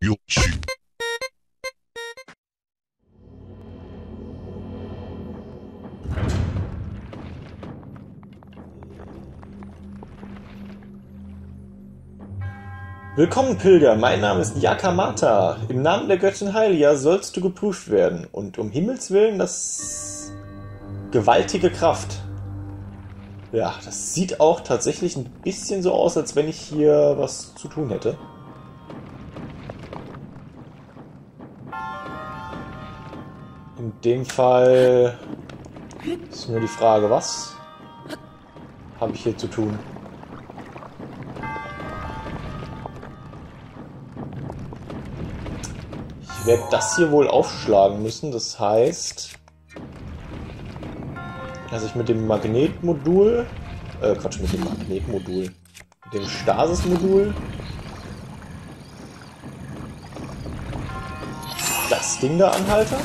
Jo, tschüss. Willkommen Pilger, mein Name ist Yakamata. Im Namen der Göttin Heilia sollst du geprüft werden und um Himmels Willen das gewaltige Kraft. Ja, das sieht auch tatsächlich ein bisschen so aus, als wenn ich hier was zu tun hätte. In dem Fall ist nur die Frage, was habe ich hier zu tun? Ich werde das hier wohl aufschlagen müssen, das heißt, dass ich mit dem Magnetmodul, mit dem Stasismodul, das Ding da anhalte.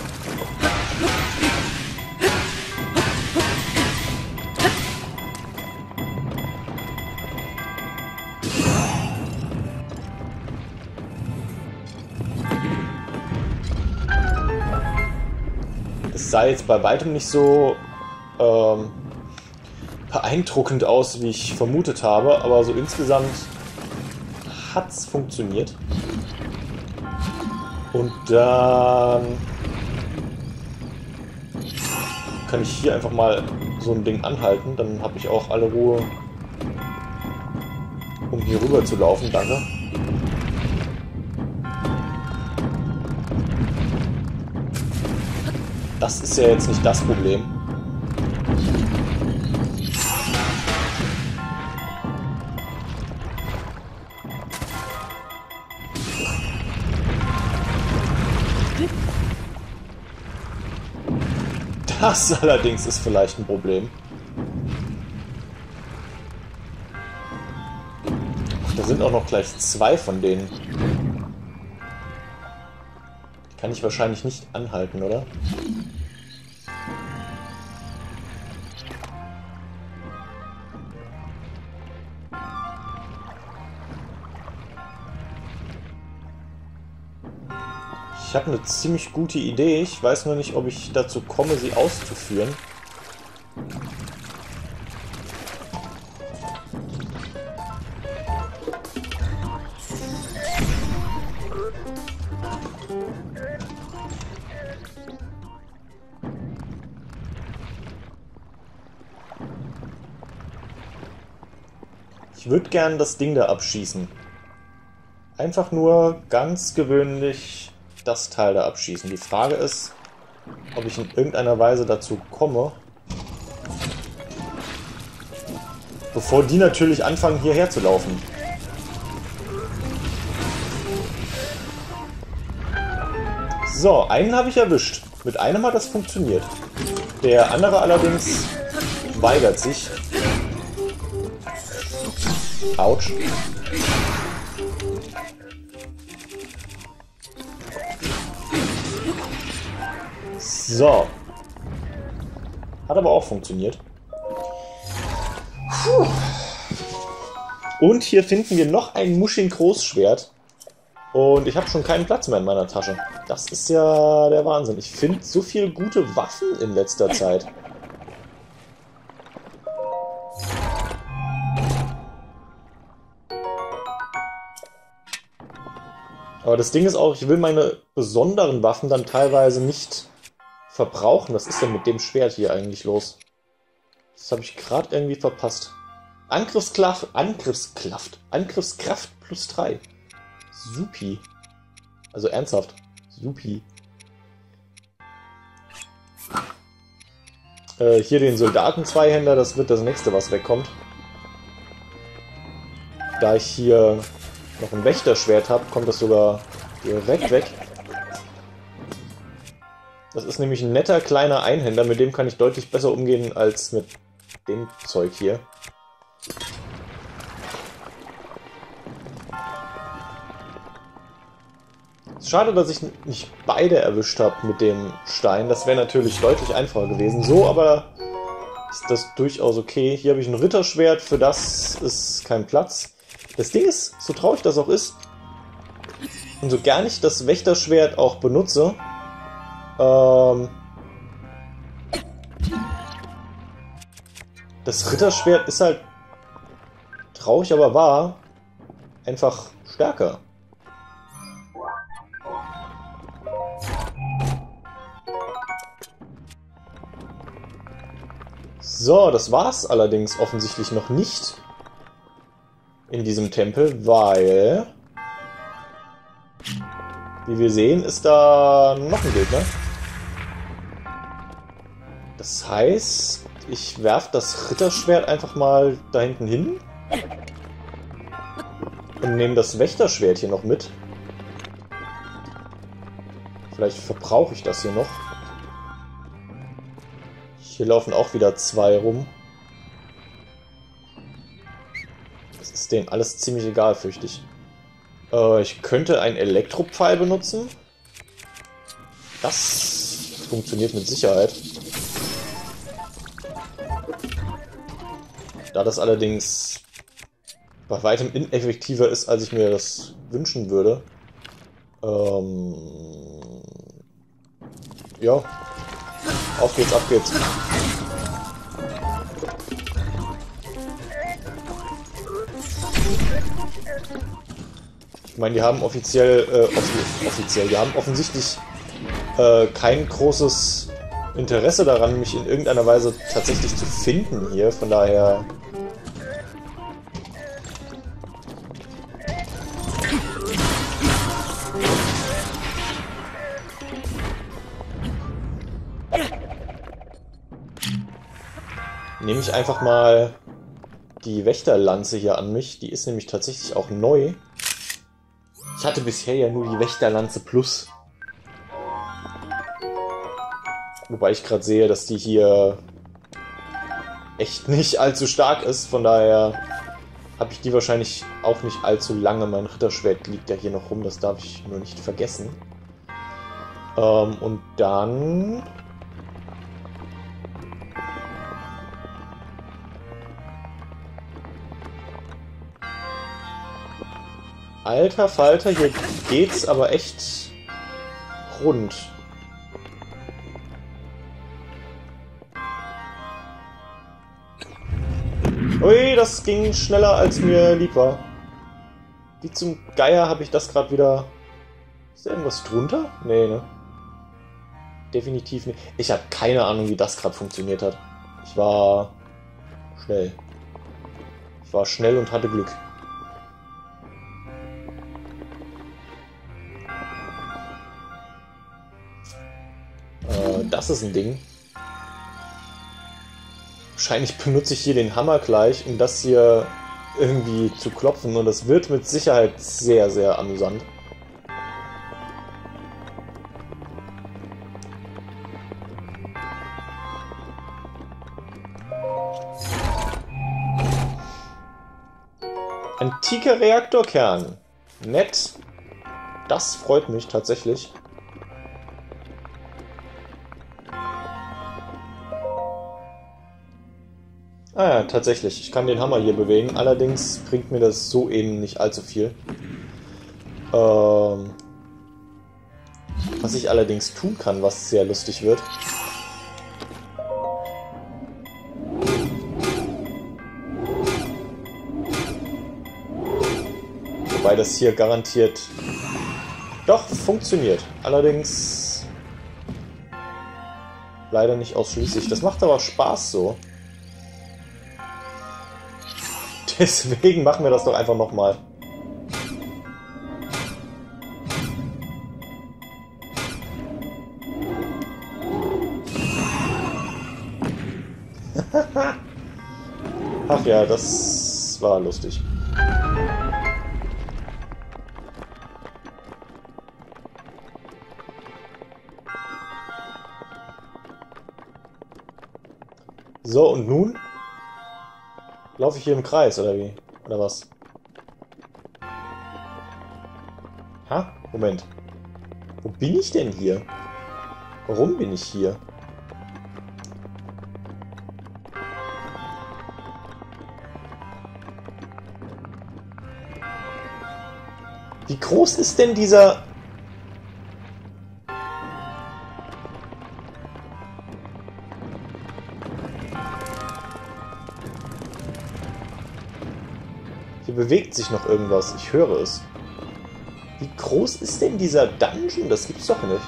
Sah jetzt bei weitem nicht so beeindruckend aus, wie ich vermutet habe, aber so insgesamt hat's funktioniert. Und dann kann ich hier einfach mal so ein Ding anhalten, dann habe ich auch alle Ruhe, um hier rüber zu laufen, danke. Das ist ja jetzt nicht das Problem. Das allerdings ist vielleicht ein Problem. Ach, da sind auch noch gleich zwei von denen. Die kann ich wahrscheinlich nicht anhalten, oder? Ich habe eine ziemlich gute Idee, ich weiß nur nicht, ob ich dazu komme, sie auszuführen. Ich würde gern das Ding da abschießen. Einfach nur ganz gewöhnlich das Teil da abschießen. Die Frage ist, ob ich in irgendeiner Weise dazu komme, bevor die natürlich anfangen, hierher zu laufen. So, einen habe ich erwischt. Mit einem hat das funktioniert. Der andere allerdings weigert sich. Autsch. So. Hat aber auch funktioniert. Puh. Und hier finden wir noch ein Mushing-Großschwert. Und ich habe schon keinen Platz mehr in meiner Tasche. Das ist ja der Wahnsinn. Ich finde so viele gute Waffen in letzter Zeit. Aber das Ding ist auch, ich will meine besonderen Waffen dann teilweise nicht verbrauchen. Was ist denn mit dem Schwert hier eigentlich los? Das habe ich gerade irgendwie verpasst. Angriffskraft plus 3. Supi. Also ernsthaft. Supi. Hier den Soldaten-Zweihänder, das wird das nächste, was wegkommt. Da ich hier noch ein Wächterschwert habe, kommt das sogar direkt weg. Das ist nämlich ein netter kleiner Einhänder, mit dem kann ich deutlich besser umgehen als mit dem Zeug hier. Es ist schade, dass ich nicht beide erwischt habe mit dem Stein. Das wäre natürlich deutlich einfacher gewesen. So, aber ist das durchaus okay. Hier habe ich ein Ritterschwert, für das ist kein Platz. Das Ding ist, so traurig das auch ist, Und so gar nicht das Wächterschwert auch benutze, das Ritterschwert ist halt traurig, aber wahr, einfach stärker. So, das war's allerdings offensichtlich noch nicht in diesem Tempel, weil, wie wir sehen, ist da noch ein Gegner. Das heißt, ich werfe das Ritterschwert einfach mal da hinten hin und nehme das Wächterschwert hier noch mit. Vielleicht verbrauche ich das hier noch. Hier laufen auch wieder zwei rum. Das ist denen alles ziemlich egal, fürchte ich. Ich könnte einen Elektropfeil benutzen. Das funktioniert mit Sicherheit. Da das allerdings bei weitem ineffektiver ist, als ich mir das wünschen würde. Ja. Auf geht's, ab geht's. Ich meine, die haben offensichtlich kein großes Interesse daran, mich in irgendeiner Weise tatsächlich zu finden hier, von daher... nehme ich einfach mal die Wächterlanze hier an mich. Die ist nämlich tatsächlich auch neu. Ich hatte bisher ja nur die Wächterlanze Plus. Wobei ich gerade sehe, dass die hier echt nicht allzu stark ist. Von daher habe ich die wahrscheinlich auch nicht allzu lange. Mein Ritterschwert liegt ja hier noch rum. Das darf ich nur nicht vergessen. Und dann... Alter Falter, hier geht's aber echt rund. Ui, das ging schneller, als mir lieb war. Wie zum Geier habe ich das gerade wieder... Ist da irgendwas drunter? Nee, ne? Definitiv nicht. Ich habe keine Ahnung, wie das gerade funktioniert hat. Ich war schnell. Ich war schnell und hatte Glück. Das ist ein Ding. Wahrscheinlich benutze ich hier den Hammer gleich, um das hier irgendwie zu klopfen. Und das wird mit Sicherheit sehr, sehr amüsant. Antiker Reaktorkern. Nett. Das freut mich tatsächlich. Ah ja, tatsächlich. Ich kann den Hammer hier bewegen. Allerdings bringt mir das so eben nicht allzu viel. Was ich allerdings tun kann, was sehr lustig wird. Wobei das hier garantiert doch funktioniert. Allerdings leider nicht ausschließlich. Das macht aber Spaß so. Deswegen machen wir das doch einfach nochmal. Ach ja, das war lustig. So, und nun? Laufe ich hier im Kreis, oder wie? Oder was? Ha? Moment. Wo bin ich denn hier? Warum bin ich hier? Wie groß ist denn dieser... Hier bewegt sich noch irgendwas. Ich höre es. Wie groß ist denn dieser Dungeon? Das gibt's doch nicht.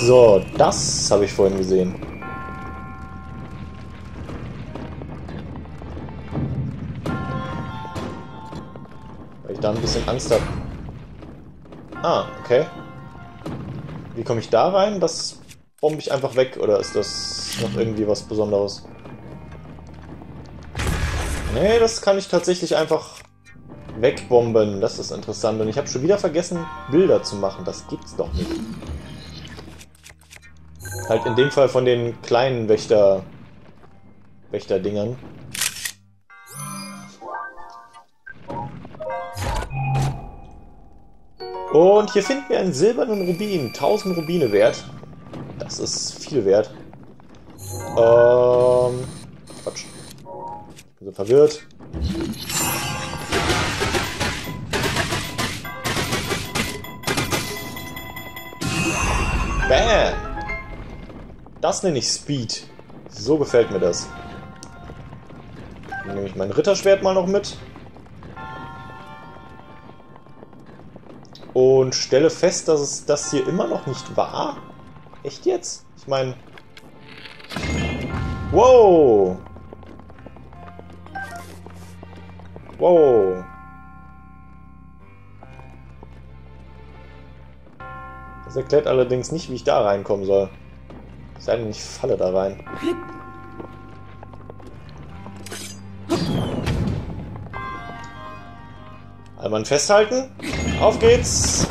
So, das habe ich vorhin gesehen. Weil ich da ein bisschen Angst habe. Ah, okay. Wie komme ich da rein? Das bombe ich einfach weg, oder ist das noch irgendwie was Besonderes? Nee, das kann ich tatsächlich einfach wegbomben. Das ist interessant. Und ich habe schon wieder vergessen, Bilder zu machen. Das gibt's doch nicht. Halt in dem Fall von den kleinen Wächter-Dingern. Und hier finden wir einen silbernen Rubin. 1000 Rubine wert. Das ist viel wert. Quatsch. Ich bin so verwirrt. Bam! Das nenne ich Speed. So gefällt mir das. Dann nehme ich mein Ritterschwert mal noch mit. Und stelle fest, dass es das hier immer noch nicht war. Echt jetzt? Ich meine... Wow! Wow! Das erklärt allerdings nicht, wie ich da reinkommen soll. Es sei denn, ich falle da rein. Einmal festhalten. Auf geht's!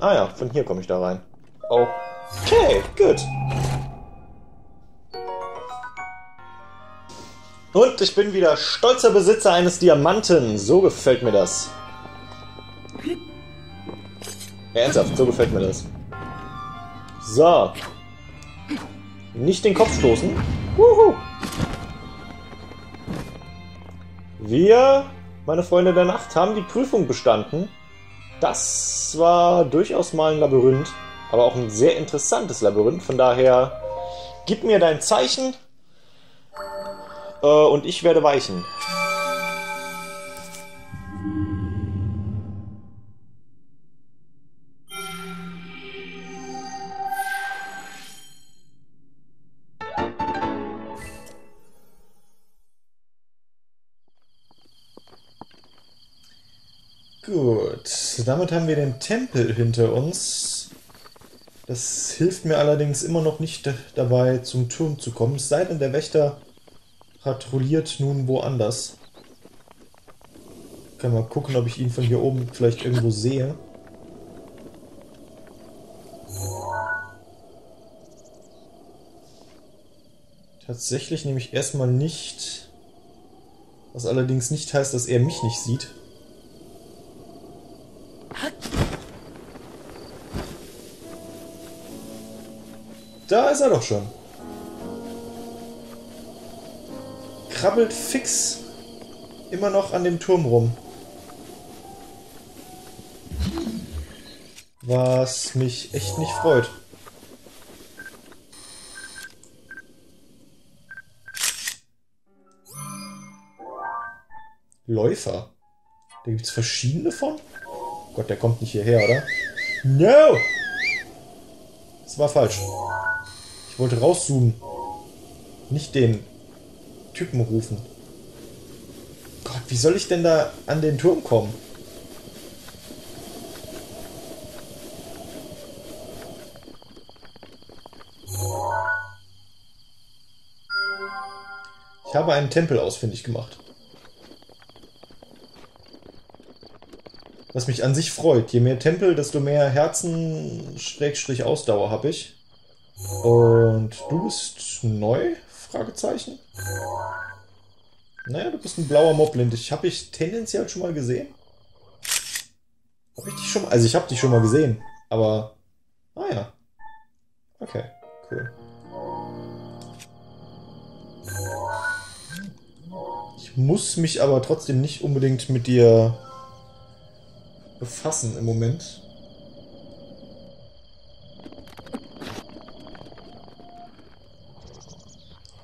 Ah ja, von hier komme ich da rein. Okay, gut. Und ich bin wieder stolzer Besitzer eines Diamanten. So gefällt mir das. Ernsthaft, so gefällt mir das. So. Nicht den Kopf stoßen. Wuhu. Wir, meine Freunde der Nacht, haben die Prüfung bestanden. Das war durchaus mal ein Labyrinth, aber auch ein sehr interessantes Labyrinth. Von daher, gib mir dein Zeichen. Und ich werde weichen. Gut, damit haben wir den Tempel hinter uns. Das hilft mir allerdings immer noch nicht dabei, zum Turm zu kommen, es sei denn, der Wächter patrouilliert nun woanders. Ich kann mal gucken, ob ich ihn von hier oben vielleicht irgendwo sehe. Tatsächlich nehme ich erstmal nicht. Was allerdings nicht heißt, dass er mich nicht sieht. Da ist er doch schon. Krabbelt fix immer noch an dem Turm rum. Was mich echt nicht freut. Läufer. Da gibt es verschiedene von? Gott, der kommt nicht hierher, oder? No! Das war falsch. Ich wollte rauszoomen. Nicht den Typen rufen. Gott, Wie soll ich denn da an den Turm kommen? Ich habe einen Tempel ausfindig gemacht. Was mich an sich freut. Je mehr Tempel, desto mehr Herzen-Ausdauer habe ich. Und du bist neu? Fragezeichen. Naja, du bist ein blauer Moblin. Habe ich tendenziell schon mal gesehen. Hab ich dich schon mal? Also ich habe dich schon mal gesehen. Aber, naja. Okay, cool. Ich muss mich aber trotzdem nicht unbedingt mit dir befassen im Moment.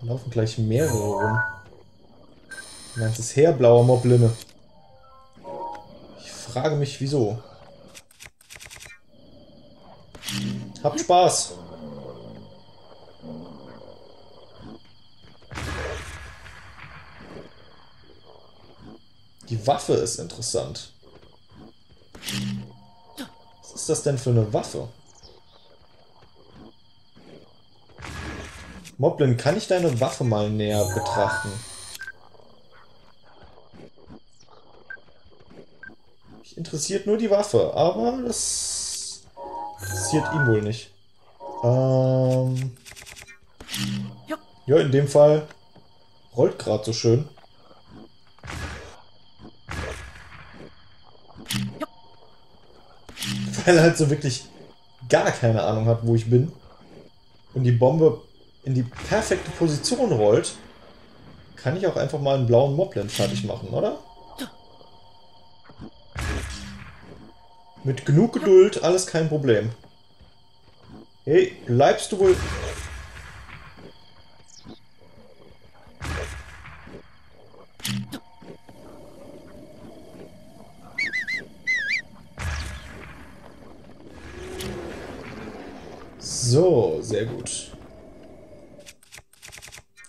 Da laufen gleich mehrere rum. Ein ganzes Heer blauer Moblinne. Ich frage mich, wieso. Habt Spaß! Die Waffe ist interessant. Was ist das denn für eine Waffe? Moblin, kann ich deine Waffe mal näher betrachten? Mich interessiert nur die Waffe, aber das interessiert ihn wohl nicht. Ja, in dem Fall rollt gerade so schön. Weil er halt so wirklich gar keine Ahnung hat, wo ich bin. Und die Bombe in die perfekte Position rollt, kann ich auch einfach mal einen blauen Moblin fertig machen, oder? Mit genug Geduld, alles kein Problem. Hey, bleibst du wohl... So, sehr gut.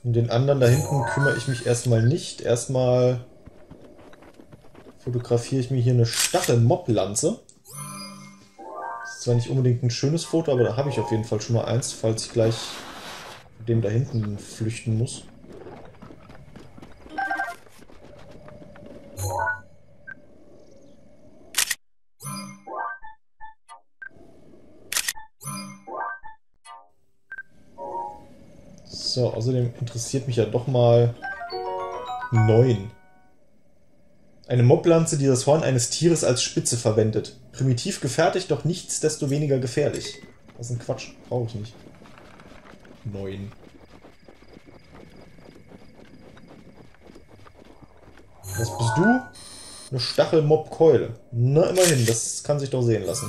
Um den anderen da hinten kümmere ich mich erstmal nicht. Erstmal fotografiere ich mir hier eine Stachel-Mob-Lanze. Das ist zwar nicht unbedingt ein schönes Foto, aber da habe ich auf jeden Fall schon mal eins, falls ich gleich mit dem da hinten flüchten muss. So, außerdem interessiert mich ja doch mal 9. Eine Mobpflanze, die das Horn eines Tieres als Spitze verwendet. Primitiv gefertigt, doch nichtsdestoweniger gefährlich. Was ein Quatsch, brauche ich nicht. 9. Was bist du? Eine Stachel-Mob-Keule. Na, immerhin, das kann sich doch sehen lassen.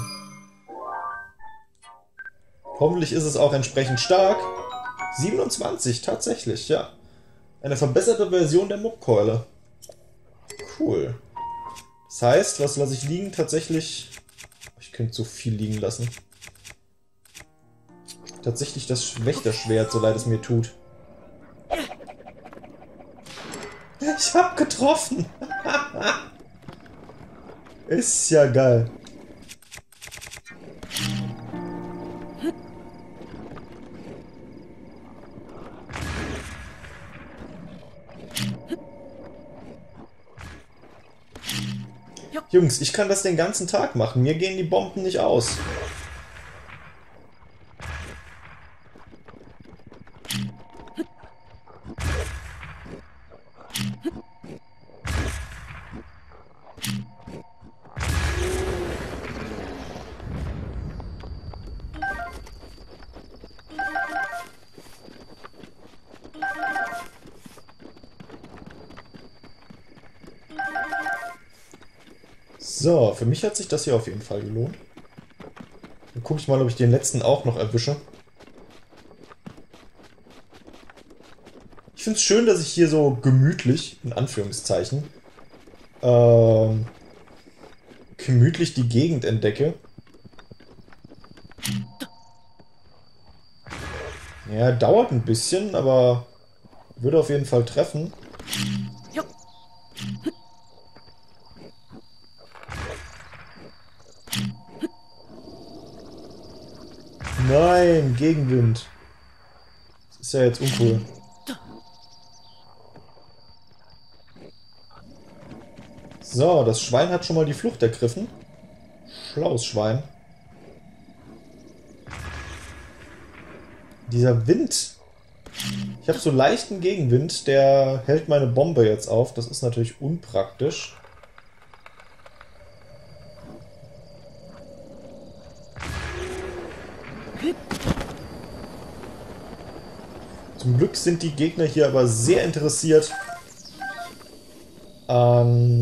Hoffentlich ist es auch entsprechend stark. 27, tatsächlich, ja. Eine verbesserte Version der Mobkeule. Cool. Das heißt, was lasse ich liegen? Tatsächlich... Ich könnte so viel liegen lassen. Tatsächlich das Wächterschwert, so leid es mir tut. Ich hab getroffen! Ist ja geil. Jungs, ich kann das den ganzen Tag machen. Mir gehen die Bomben nicht aus. So, für mich hat sich das hier auf jeden Fall gelohnt. Dann gucke ich mal, ob ich den letzten auch noch erwische. Ich finde es schön, dass ich hier so gemütlich, in Anführungszeichen, gemütlich die Gegend entdecke. Ja, dauert ein bisschen, aber würde auf jeden Fall treffen. Nein, Gegenwind. Das ist ja jetzt uncool. So, das Schwein hat schon mal die Flucht ergriffen. Schlaues Schwein. Dieser Wind. Ich habe so leichten Gegenwind, der hält meine Bombe jetzt auf. Das ist natürlich unpraktisch. Zum Glück sind die Gegner hier aber sehr interessiert an...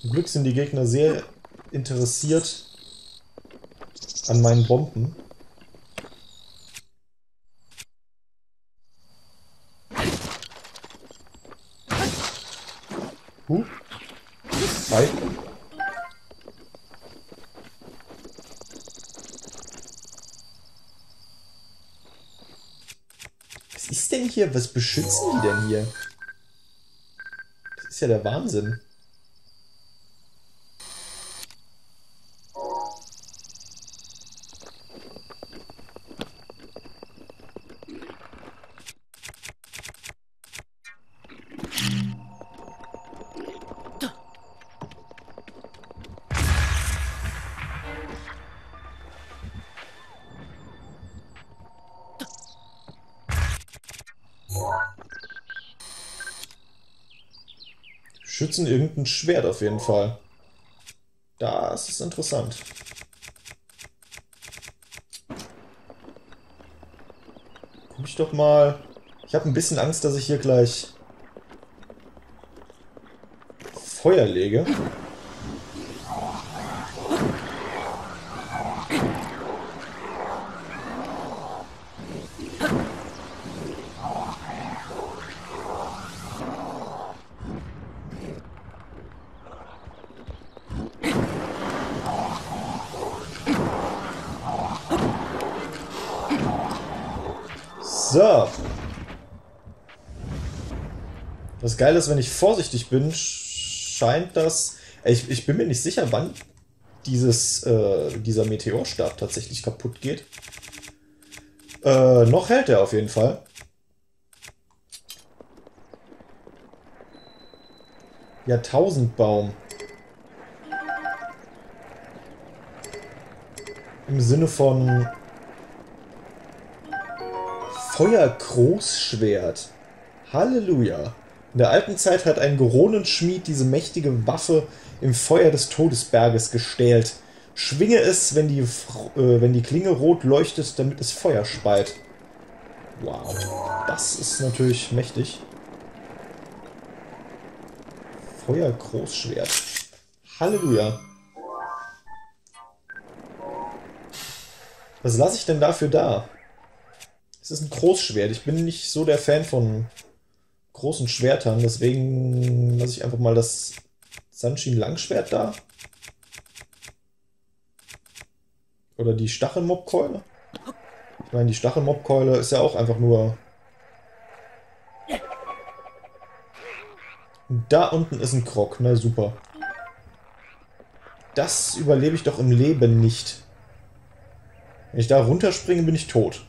Zum Glück sind die Gegner sehr interessiert an meinen Bomben. Hi. Was ist denn hier? Was beschützen die denn hier? Das ist ja der Wahnsinn. Schützen irgendein Schwert auf jeden Fall. Das ist interessant. Guck ich doch mal. Ich habe ein bisschen Angst, dass ich hier gleich Feuer lege. So. Das Geile ist, wenn ich vorsichtig bin, scheint das... Ich bin mir nicht sicher, wann dieser Meteorstab tatsächlich kaputt geht. Noch hält er auf jeden Fall. Jahrtausendbaum. Im Sinne von... Feuergroßschwert. Halleluja. In der alten Zeit hat ein Goronenschmied diese mächtige Waffe im Feuer des Todesberges gestählt. Schwinge es, wenn die Klinge rot leuchtet, damit es Feuer speit. Wow. Das ist natürlich mächtig. Feuergroßschwert. Halleluja. Was lasse ich denn dafür da? Es ist ein Großschwert. Ich bin nicht so der Fan von großen Schwertern, deswegen lasse ich einfach mal das Sunshine-Langschwert da. Oder die Stachel-Mob-Keule. Ich meine, die Stachel-Mob-Keule ist ja auch einfach nur... Und da unten ist ein Krog. Na super. Das überlebe ich doch im Leben nicht. Wenn ich da runterspringe, bin ich tot.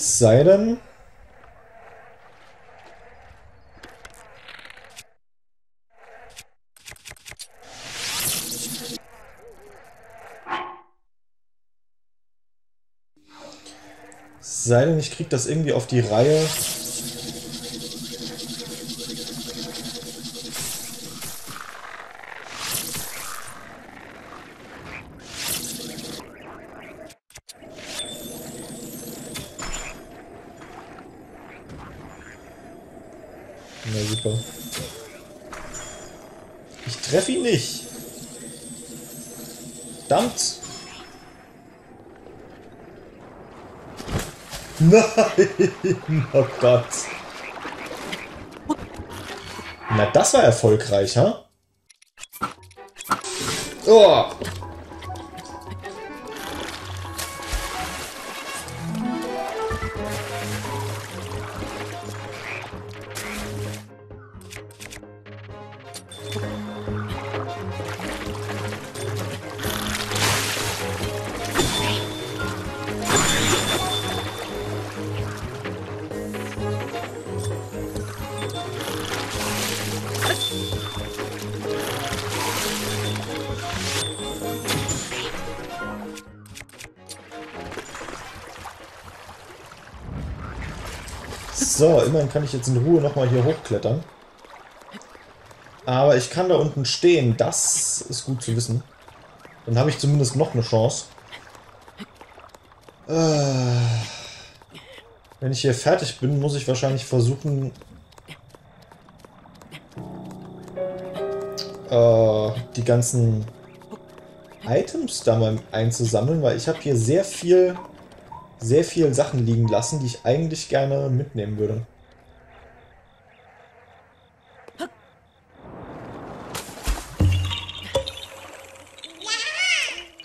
Sei denn... ich krieg das irgendwie auf die Reihe. Na super. Ich treffe ihn nicht. Verdammt. Nein. Oh Gott. Na, das war erfolgreich, ha? Oh. So, immerhin kann ich jetzt in Ruhe nochmal hier hochklettern. Aber ich kann da unten stehen, das ist gut zu wissen. Dann habe ich zumindest noch eine Chance. Wenn ich hier fertig bin, muss ich wahrscheinlich versuchen, die ganzen Items da mal einzusammeln, weil ich habe hier sehr viel Sachen liegen lassen, die ich eigentlich gerne mitnehmen würde.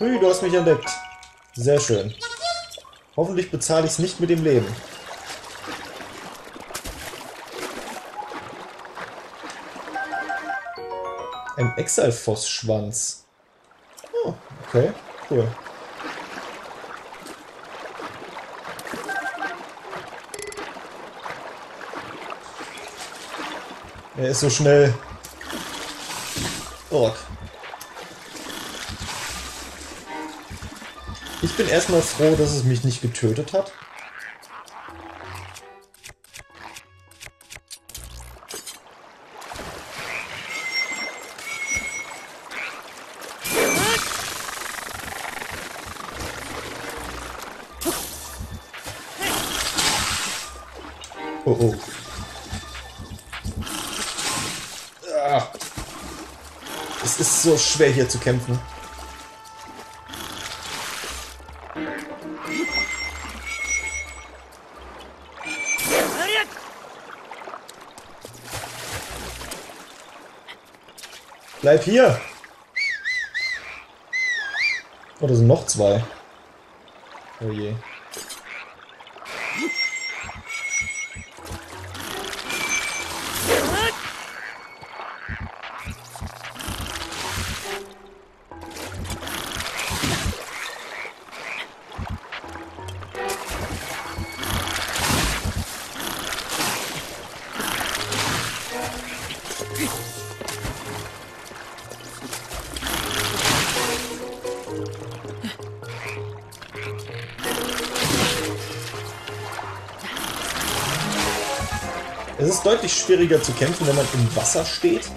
Hui, du hast mich entdeckt. Sehr schön. Hoffentlich bezahle ich es nicht mit dem Leben. Ein Exalfoss-Schwanz. Oh, okay, cool. Er ist so schnell. Oh. Ich bin erstmal froh, dass es mich nicht getötet hat. Oh oh. Ah. Es ist so schwer hier zu kämpfen. Bleib hier! Oh, da sind noch zwei. Oh je. Es ist deutlich schwieriger zu kämpfen, wenn man im Wasser steht.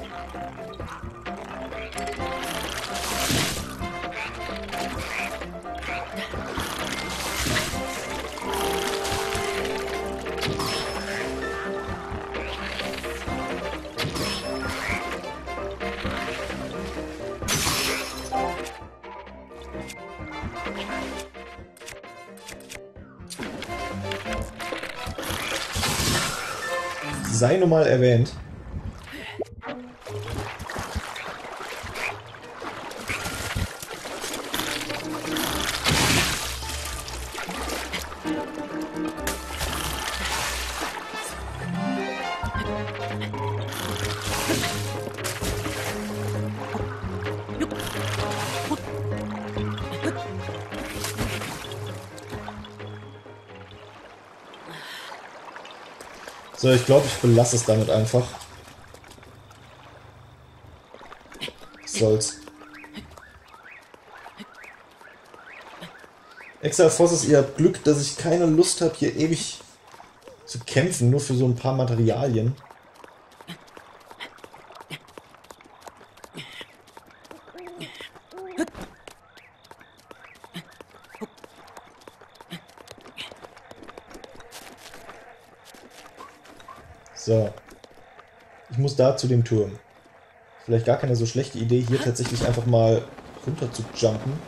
Sei nur mal erwähnt. So, ich glaube, ich belasse es damit einfach. Was soll's. Exalfoss, ihr habt Glück, dass ich keine Lust habe, hier ewig zu kämpfen, nur für so ein paar Materialien. So, ich muss da zu dem Turm. Vielleicht gar keine so schlechte Idee, hier tatsächlich einfach mal runter zu jumpen.